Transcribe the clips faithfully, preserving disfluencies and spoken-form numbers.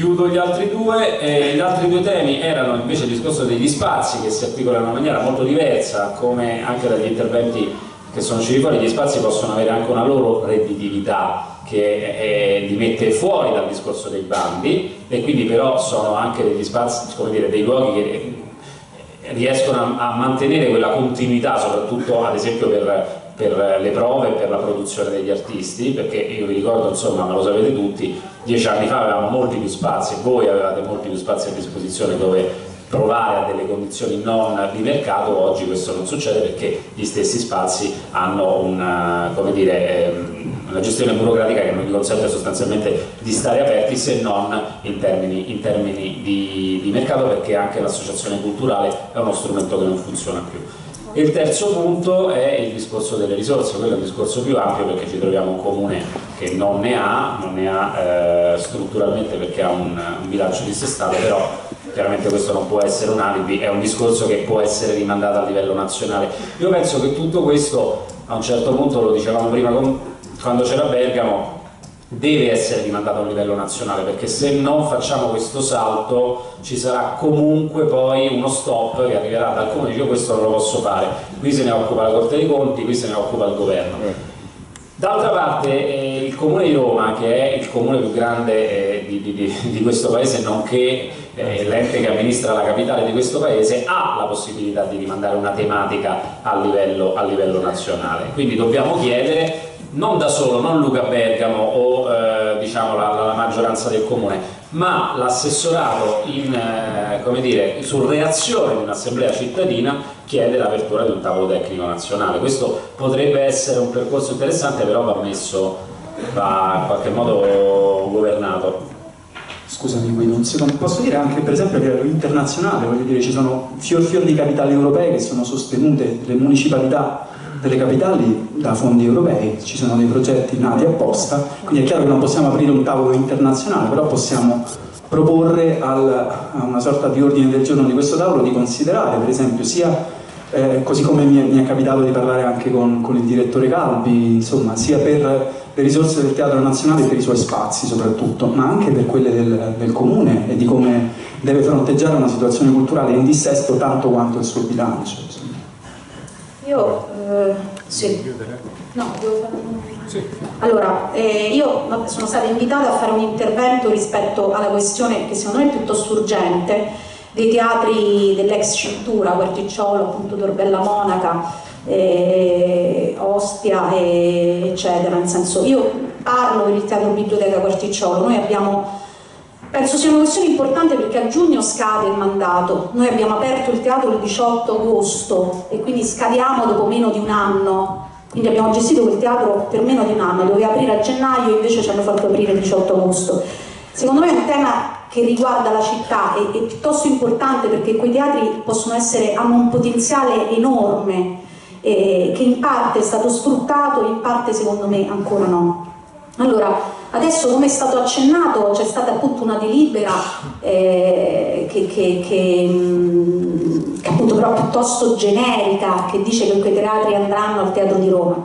Chiudo gli altri due, eh, gli altri due temi erano invece il discorso degli spazi, che si articola in una maniera molto diversa, come anche dagli interventi che sono usciti fuori. Gli spazi possono avere anche una loro redditività che eh, li mette fuori dal discorso dei bandi, e quindi però sono anche degli spazi, come dire, dei luoghi che riescono a, a mantenere quella continuità, soprattutto ad esempio per... per le prove e per la produzione degli artisti, perché io vi ricordo, insomma, ma lo sapete tutti, dieci anni fa avevamo molti più spazi, voi avevate molti più spazi a disposizione dove provare a delle condizioni non di mercato. Oggi questo non succede, perché gli stessi spazi hanno una, come dire, una gestione burocratica che non vi consente sostanzialmente di stare aperti, se non in termini, in termini di, di mercato, perché anche l'associazione culturale è uno strumento che non funziona più. Il terzo punto è il discorso delle risorse, quello è un discorso più ampio, perché ci troviamo un comune che non ne ha, non ne ha eh, strutturalmente, perché ha un, un bilancio dissestato, però chiaramente questo non può essere un alibi, è un discorso che può essere rimandato a livello nazionale. Io penso che tutto questo, a un certo punto, lo dicevamo prima con, quando c'era Bergamo, deve essere rimandato a un livello nazionale, perché se non facciamo questo salto ci sarà comunque poi uno stop che arriverà dal comune, io questo non lo posso fare, qui se ne occupa la Corte dei Conti, qui se ne occupa il governo. D'altra parte eh, il comune di Roma, che è il comune più grande eh, di, di, di questo paese, nonché eh, l'ente che amministra la capitale di questo paese, ha la possibilità di rimandare una tematica a livello, a livello nazionale, quindi dobbiamo chiedere, non da solo, non Luca Bergamo o eh, diciamo la, la maggioranza del comune, ma l'assessorato in, eh, come dire, su reazione di un'assemblea cittadina, chiede l'apertura di un tavolo tecnico nazionale. Questo potrebbe essere un percorso interessante, però va messo, va in qualche modo governato. Scusami Guido, un secondo, posso dire anche per esempio a livello internazionale, voglio dire, ci sono fior fior di capitali europee che sono sostenute, le municipalità delle capitali da fondi europei, ci sono dei progetti nati apposta, quindi è chiaro che non possiamo aprire un tavolo internazionale, però possiamo proporre al, a una sorta di ordine del giorno di questo tavolo di considerare per esempio sia, eh, così come mi è, mi è capitato di parlare anche con, con il direttore Calvi, insomma, sia per le risorse del Teatro Nazionale, per i suoi spazi soprattutto, ma anche per quelle del, del comune e di come deve fronteggiare una situazione culturale in dissesto tanto quanto il suo bilancio, insomma. Io, eh, sì. No, sì. Allora, eh, io sono stata invitata a fare un intervento rispetto alla questione, che secondo me è piuttosto urgente, dei teatri dell'ex cintura, Quarticciolo, appunto Torbella Monaca, eh, Ostia, eh, eccetera. Nel senso, io parlo per il Teatro Biblioteca Quarticciolo, noi abbiamo... Penso sia una questione importante, perché a giugno scade il mandato, noi abbiamo aperto il teatro il diciotto agosto e quindi scadiamo dopo meno di un anno, quindi abbiamo gestito quel teatro per meno di un anno, doveva aprire a gennaio, invece ci hanno fatto aprire il diciotto agosto. Secondo me è un tema che riguarda la città, è, è piuttosto importante, perché quei teatri possono essere, hanno un potenziale enorme eh, che in parte è stato sfruttato, in parte secondo me ancora no. Allora, adesso, come è stato accennato, c'è stata appunto una delibera eh, che, che, che, che appunto però piuttosto generica, che dice che quei teatri andranno al Teatro di Roma.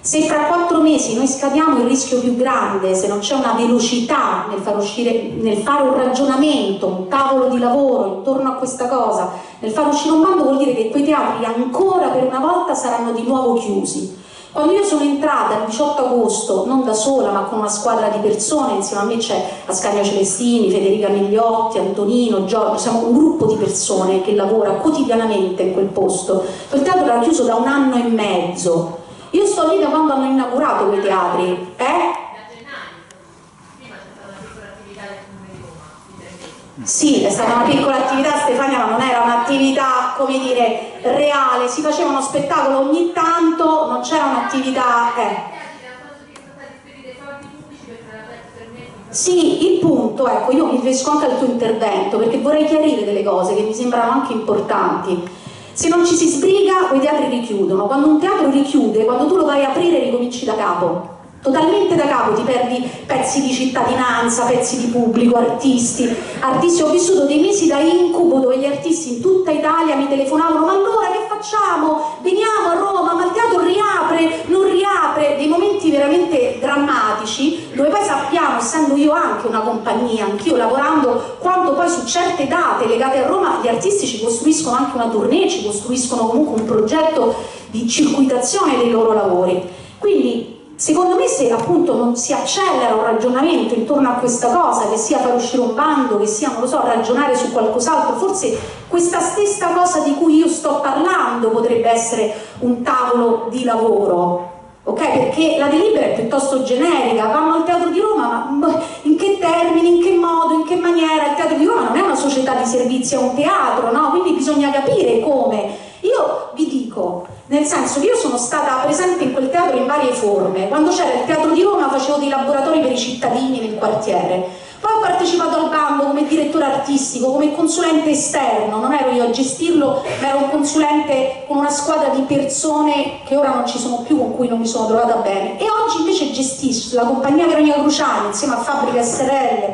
Se fra quattro mesi noi scadiamo, il rischio più grande, se non c'è una velocità nel far uscire, nel fare un ragionamento, un tavolo di lavoro intorno a questa cosa, nel far uscire un bando, vuol dire che quei teatri ancora per una volta saranno di nuovo chiusi. Quando io sono entrata il diciotto agosto, non da sola ma con una squadra di persone, insieme a me c'è Ascanio Celestini, Federica Migliotti, Antonino, Giorgio, siamo un gruppo di persone che lavora quotidianamente in quel posto, quel teatro era chiuso da un anno e mezzo, io sto lì da quando hanno inaugurato quei teatri, eh? Sì, è stata una piccola attività, Stefania, ma non era un'attività, come dire, reale, si faceva uno spettacolo ogni tanto, non c'era un'attività... Eh. Sì, il punto, ecco, io mi riferisco anche al tuo intervento, perché vorrei chiarire delle cose che mi sembrano anche importanti. Se non ci si sbriga, quei teatri richiudono. Quando un teatro richiude, quando tu lo vai a aprire ricominci da capo. Totalmente da capo, ti perdi pezzi di cittadinanza, pezzi di pubblico, artisti. Artisti, ho vissuto dei mesi da incubo dove gli artisti in tutta Italia mi telefonavano: ma allora che faccio? facciamo? Veniamo a Roma, ma il teatro riapre, non riapre, dei momenti veramente drammatici, dove poi sappiamo, essendo io anche una compagnia, anch'io lavorando, quanto poi su certe date legate a Roma gli artisti ci costruiscono anche una tournée, ci costruiscono comunque un progetto di circuitazione dei loro lavori. Quindi secondo me, se appunto non si accelera un ragionamento intorno a questa cosa, che sia far uscire un bando, che sia, non lo so, ragionare su qualcos'altro, forse questa stessa cosa di cui io sto parlando potrebbe essere un tavolo di lavoro, ok? Perché la delibera è piuttosto generica, vanno al Teatro di Roma, ma in che termini, in che modo, in che maniera? Il Teatro di Roma non è una società di servizi, è un teatro, no? Quindi bisogna capire come. Io vi dico, nel senso che io sono stata presente in quel teatro in varie forme. Quando c'era il Teatro di Roma facevo dei laboratori per i cittadini nel quartiere, poi ho partecipato al bando come direttore artistico, come consulente esterno, non ero io a gestirlo, ma ero un consulente con una squadra di persone che ora non ci sono più, con cui non mi sono trovata bene, e oggi invece gestisco, la compagnia Veronica Cruciani insieme a Fabbrica S R L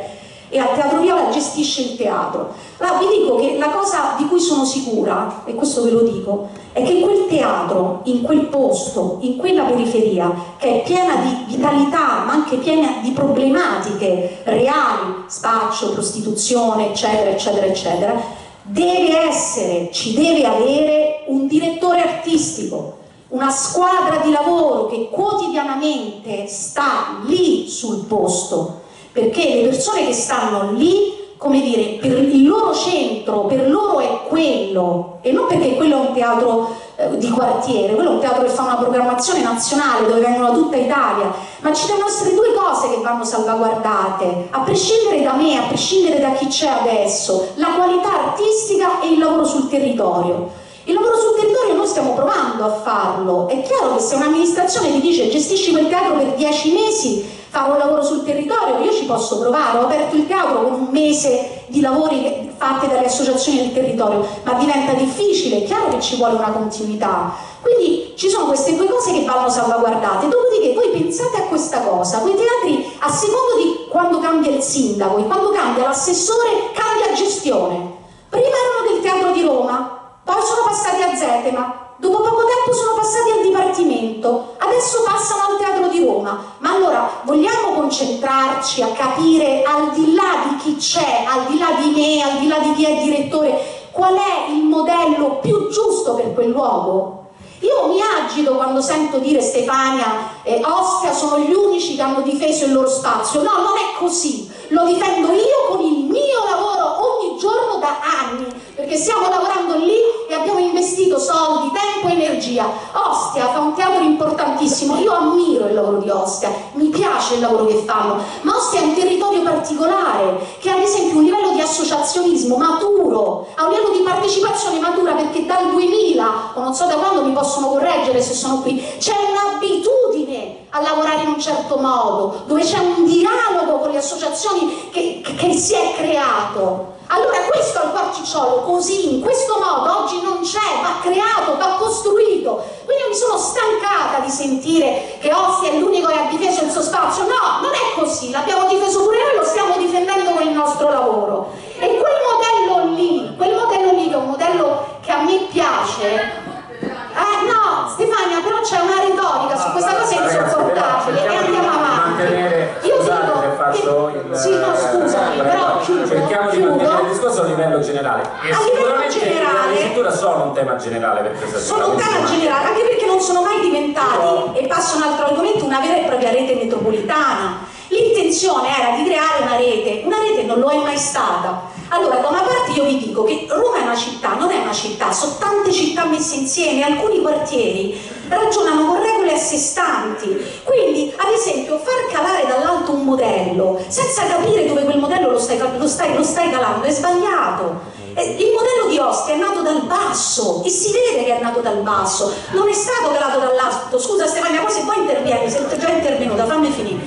e al Teatro Viola gestisce il teatro. Allora vi dico che la cosa di cui sono sicura, e questo ve lo dico, è che quel teatro, in quel posto, in quella periferia, che è piena di vitalità, ma anche piena di problematiche reali, spaccio, prostituzione, eccetera, eccetera, eccetera, deve essere, ci deve avere un direttore artistico, una squadra di lavoro che quotidianamente sta lì sul posto, perché le persone che stanno lì, come dire, per il loro centro, per loro è quello, e non perché quello è un teatro eh, di quartiere, quello è un teatro che fa una programmazione nazionale dove vengono da tutta Italia, ma ci devono essere due cose che vanno salvaguardate, a prescindere da me, a prescindere da chi c'è adesso: la qualità artistica e il lavoro sul territorio. Il lavoro sul territorio noi stiamo provando a farlo, è chiaro che se un'amministrazione ti dice gestisci quel teatro per dieci mesi, fare un lavoro sul territorio, io ci posso provare, ho aperto il teatro con un mese di lavori fatti dalle associazioni del territorio, ma diventa difficile, è chiaro che ci vuole una continuità. Quindi ci sono queste due cose che vanno salvaguardate. Dopodiché voi pensate a questa cosa, quei teatri, a seconda di quando cambia il sindaco e quando cambia l'assessore, cambia gestione. Prima erano del Teatro di Roma, poi sono passati a Zetema, dopo poco tempo sono passati al Dipartimento, adesso passano al Teatro di Roma. Ma allora vogliamo concentrarci a capire, al di là di chi c'è, al di là di me, al di là di chi è direttore, qual è il modello più giusto per quel luogo? Io mi agito quando sento dire Stefania e Ostia sono gli unici che hanno difeso il loro spazio. No, non è così, lo difendo io con il mio lavoro ogni giorno da anni, perché stiamo lavorando lì e abbiamo investito soldi, tempo e energia. Ostia fa un teatro importantissimo, io ammiro il lavoro di Ostia, mi piace il lavoro che fanno, ma Ostia è un territorio particolare, che ha ad esempio un livello di associazionismo maturo, ha un livello di partecipazione matura, perché dal duemila, o non so da quando, mi possono correggere se sono qui, c'è un'abitudine a lavorare in un certo modo, dove c'è un dialogo con le associazioni che, che si è creato. Allora questo al Quarticciolo, così, in questo modo, oggi non c'è, va creato, va costruito. Quindi mi sono stancata di sentire che Ostia è l'unico che ha difeso il suo spazio. No, non è così, l'abbiamo difeso pure noi, lo stiamo difendendo con il nostro lavoro. E quel modello lì, quel modello lì che è un modello che a me piace. Eh no, Stefania, però c'è una retorica su questa cosa insopportabile, e andiamo avanti. Io dico che... Sì, no, scusami, però chiudo, cerchiamo di mantenere il discorso a livello generale. E a livello generale, le culture sono un tema generale per questa Sono un tema generale, anche perché non sono mai diventati, e passo un altro argomento, una vera e propria rete metropolitana. L'intenzione era di creare una rete, una rete non lo è mai stata. Allora, da una parte io vi dico che Roma è una città, non è una città, sono tante città messe insieme, alcuni quartieri ragionano con regole a sé stanti, quindi ad esempio far calare dall'alto un modello senza capire dove quel modello lo stai, lo stai, lo stai calando è sbagliato. Il modello di Ostia è nato dal basso e si vede che è nato dal basso, non è stato calato dall'alto. Scusa Stefania, poi se poi intervieni, se già è intervenuta, fammi finire.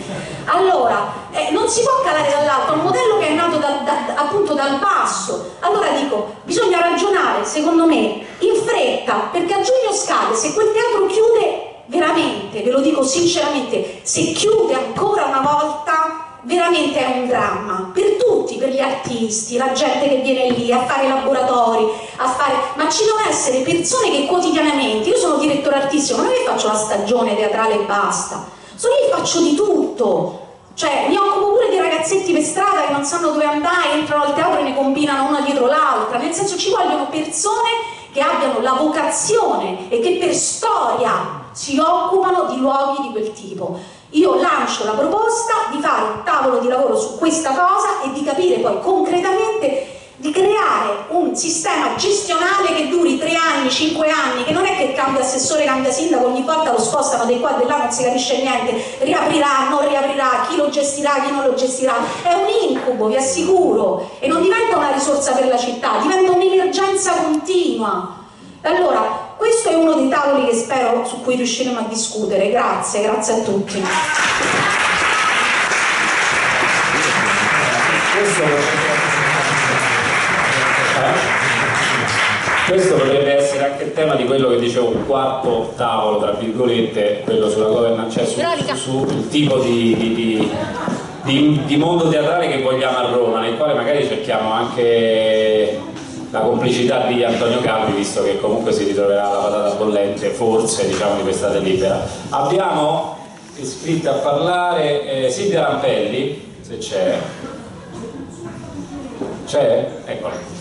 Allora, eh, non si può calare dall'alto, è un modello che è nato da, da, appunto dal basso. Allora dico, bisogna ragionare, secondo me, in fretta, perché a giugno scade. Se quel teatro chiude, veramente, ve lo dico sinceramente, se chiude ancora una volta, veramente è un dramma per tutti, per gli gli artisti, la gente che viene lì a fare laboratori, a fare... ma ci devono essere persone che quotidianamente, io sono direttore artistico, ma non è che faccio la stagione teatrale e basta, sono lì, faccio di tutto, cioè mi occupo pure dei ragazzetti per strada che non sanno dove andare, entrano al teatro e ne combinano una dietro l'altra, nel senso ci vogliono persone che abbiano la vocazione e che per storia si occupano di luoghi di quel tipo. Io lancio la proposta di fare un tavolo di lavoro su questa cosa e di capire poi concretamente di creare un sistema gestionale che duri tre anni, cinque anni, che non è che cambia assessore, cambia sindaco, ogni volta lo spostano dei qua e di là, non si capisce niente, riaprirà, non riaprirà, chi lo gestirà, chi non lo gestirà, è un incubo, vi assicuro, e non diventa una risorsa per la città, diventa un'emergenza continua. Allora, questo è uno dei tavoli che spero su cui riusciremo a discutere. Grazie, grazie a tutti. Questo, eh? Questo potrebbe essere anche il tema di quello che dicevo, il quarto tavolo, tra virgolette, quello sulla governance, cioè sul su tipo di, di, di, di, di mondo teatrale che vogliamo a Roma, nel quale magari cerchiamo anche... la complicità di Antonio Campi, visto che comunque si ritroverà la patata bollente, forse, diciamo, di quest'estate libera. Abbiamo iscritto a parlare eh, Silvia Rampelli, se c'è. C'è? Eccola.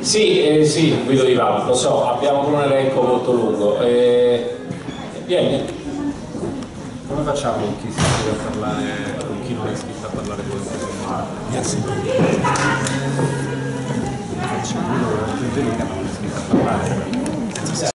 Sì, eh, sì, Guido Di Palma, lo so, abbiamo un elenco molto lungo. Eh, vieni. Come facciamo con chi si iscrive a parlare, con chi non è iscritto a parlare con voi? Yes. Facciamo uno che non è iscritto a parlare.